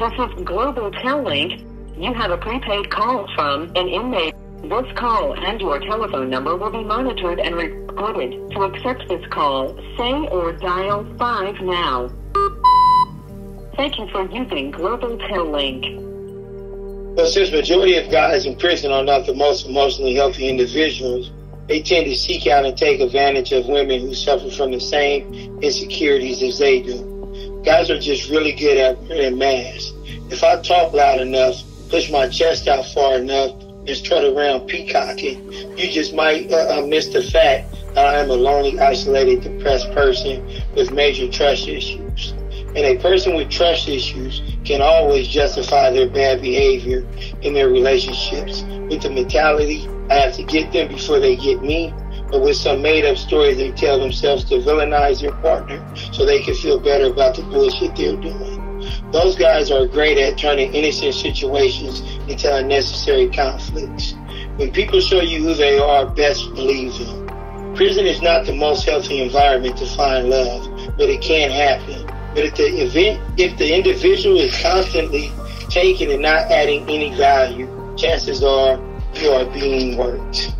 This is Global TelLink. You have a prepaid call from an inmate. This call and your telephone number will be monitored and recorded. To accept this call, say or dial 5 now. Thank you for using Global TelLink. The majority of guys in prison are not the most emotionally healthy individuals. They tend to seek out and take advantage of women who suffer from the same insecurities as they do. Guys are just really good at wearing masks. If I talk loud enough, push my chest out far enough, and strut around peacocking, you just might miss the fact that I am a lonely, isolated, depressed person with major trust issues. And a person with trust issues can always justify their bad behavior in their relationships with the mentality, I have to get them before they get me, or with some made-up stories they tell themselves to villainize their partner so they can feel better about the bullshit they're doing. Those guys are great at turning innocent situations into unnecessary conflicts. When people show you who they are, best believe them. Prison is not the most healthy environment to find love, but it can happen. But if the individual is constantly taking and not adding any value, chances are you are being worked.